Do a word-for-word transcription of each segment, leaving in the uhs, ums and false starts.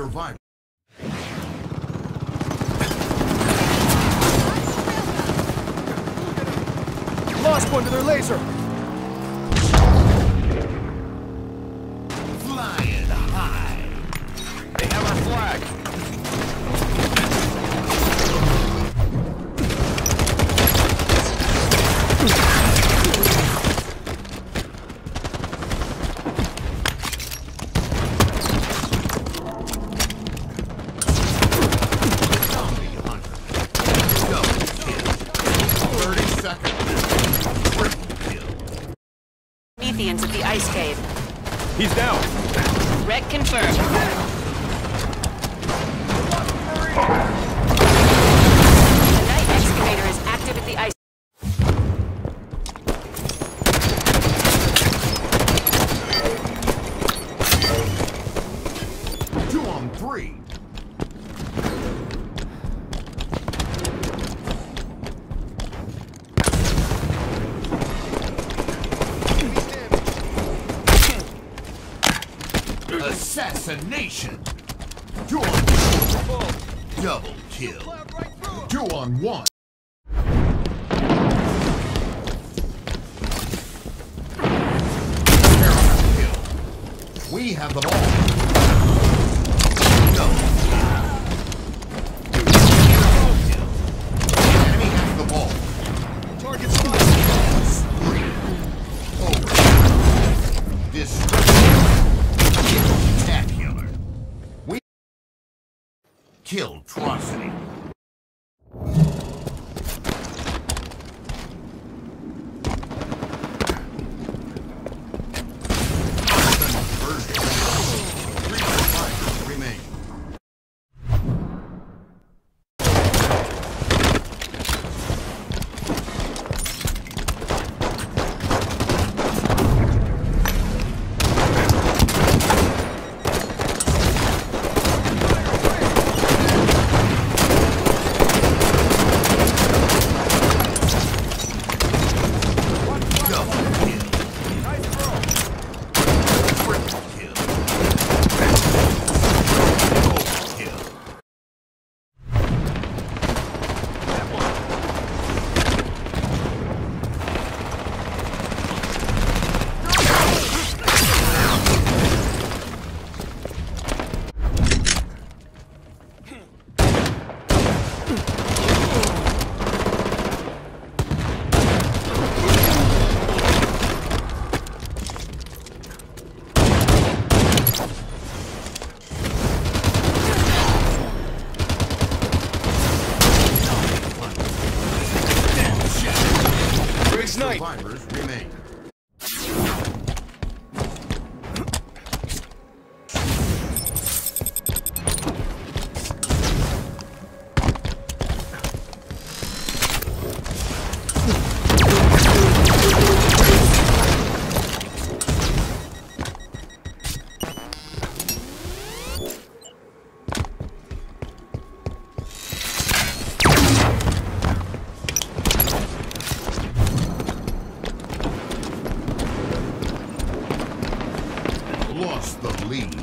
survivor. Lost one to their laser. Flying high. They have our flag. At the ice cave. He's down. Wreck confirmed. The night excavator is active at the ice. Two on three. Assassination! Two on two. Double kill. Two on one. Kill. We have the ball. Double kill. The enemy has the ball. Target's over. Destroy. Spectacular. We kill Trocity. Survivors remain. Lost the lead.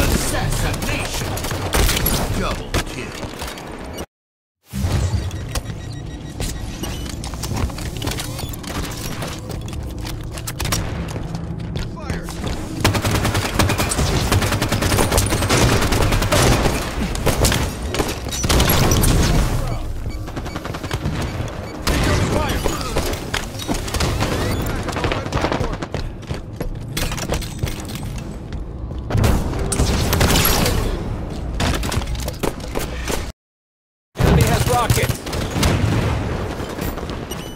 Assassination. Double kill. Rocket.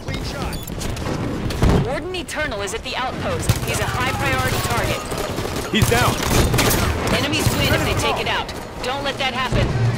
Clean shot. Warden Eternal is at the outpost. He's a high priority target. He's down. Enemies win if they take it out. Don't let that happen.